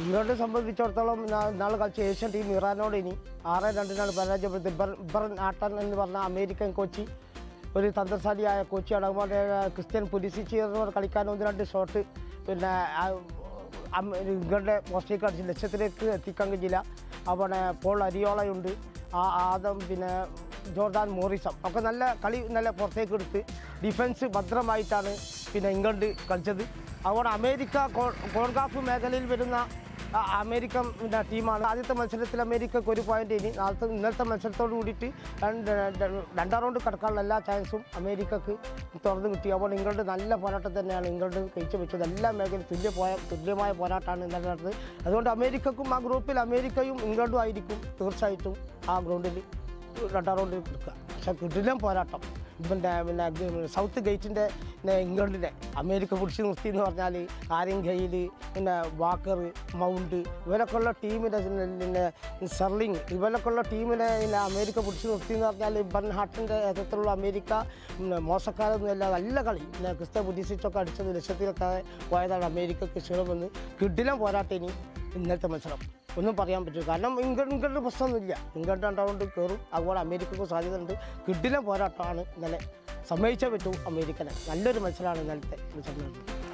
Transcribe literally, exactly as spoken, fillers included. England സംബന്ധിച്ചിടത്തോളം നാളെ കളിച്ച ഏഷ്യൻ ടീം ഇറാനോട് ഇനി ആറ് രണ്ടിനാണ് പരാജയപ്പെടുത്തി. ബെർൺ ആട്ടൻ എന്ന് പറഞ്ഞ അമേരിക്കൻ കോച്ച്, ഒരു തന്ത്രശാലിയായ കോച്ചാണ്. അതുപോലെ ക്രിസ്ത്യൻ പുലിസിച്ച് എന്നവർ കളിക്കാൻ ഒന്ന് രണ്ട് ഷോട്ട് പിന്നെ ഇംഗ്ലണ്ട് പോസ്റ്റിലേക്ക് അടിച്ച് ലക്ഷ്യത്തിലേക്ക് എത്തിക്കാൻ കഴിഞ്ഞില്ല. അവിടെ പോൾ അരിയോളയുണ്ട്, ആ ആദം പിന്നെ ജോർദാൻ മോറിസം ഒക്കെ നല്ല കളി നല്ല പുറത്തേക്ക് എടുത്ത് ഡിഫൻസ് ഭദ്രമായിട്ടാണ് പിന്നെ ഇംഗ്ലണ്ട് കളിച്ചത്. അതുകൊണ്ട് അമേരിക്ക കോൺഗാഫ് മേഖലയിൽ വരുന്ന അമേരിക്കൻ പിന്നെ ടീമാണ്. ആദ്യത്തെ മത്സരത്തിൽ അമേരിക്കക്ക് ഒരു പോയിൻ്റ്, ഇനി നാളത്തെ ഇന്നത്തെ മത്സരത്തോട് കൂടിയിട്ട് രണ്ടാം റൗണ്ട് കടക്കാനുള്ള എല്ലാ ചാൻസും അമേരിക്കക്ക് തുറന്നു കിട്ടി. അപ്പോൾ ഇംഗ്ലണ്ട് നല്ല പോരാട്ടം തന്നെയാണ് ഇംഗ്ലണ്ട് കഴിച്ചു വെച്ചത്. എല്ലാ മേഖലയും തുല്യ പോയ തുല്യമായ പോരാട്ടമാണ് ഇന്നലെ നടന്നത്. അതുകൊണ്ട് അമേരിക്കക്കും ആ ഗ്രൂപ്പിൽ അമേരിക്കയും ഇംഗ്ലണ്ടും ആയിരിക്കും തീർച്ചയായിട്ടും ആ ഗ്രൗണ്ടിൽ രണ്ടാം റൗണ്ടിൽ കൊടുക്കുക. പക്ഷേ കിടിലം പോരാട്ടം പിന്നെ പിന്നെ സൗത്ത് ഗേറ്റിൻ്റെ ഇംഗ്ലണ്ടിനെ അമേരിക്ക പിടിച്ചു നിർത്തി എന്ന് പറഞ്ഞാൽ ആര്യൻ ഗെയിൽ പിന്നെ വാക്കർ മൗണ്ട് ഇവരൊക്കെയുള്ള ടീമിൻ്റെ പിന്നെ സെർലിങ് ഇവരൊക്കെയുള്ള ടീമിനെ പിന്നെ അമേരിക്ക പിടിച്ചു നിർത്തി എന്ന് പറഞ്ഞാൽ ബെർൺഹാർട്ടിൻ്റെ നേതൃത്വത്തിലുള്ള അമേരിക്ക പിന്നെ മോശക്കാരൊന്നുമില്ല. നല്ല കളി പിന്നെ ക്രിസ്ത്യൻ പുലിസിച്ചൊക്കെ അടിച്ചത് ലക്ഷ്യത്തിലൊക്കെ പോയതാണ് അമേരിക്കക്ക് ക്ഷീണമെന്ന്. കിടിലം പോരാട്ടേനി ഇന്നത്തെ മത്സരം ഒന്നും പറയാൻ പറ്റില്ല. കാരണം ഇംഗ്ലണ്ട് ഇംഗ്ലണ്ടിന് പ്രശ്നമൊന്നുമില്ല, ഇംഗ്ലണ്ട് രണ്ടാമത് കയറും. അതുപോലെ അമേരിക്കക്ക് സാധ്യതയുണ്ട്. കിടിലം പോരാട്ടമാണ് ഇന്നലെ, സമ്മതിച്ചേ പറ്റൂ അമേരിക്കനെ. നല്ലൊരു മത്സരമാണ് ഇന്നലത്തെ മത്സരം.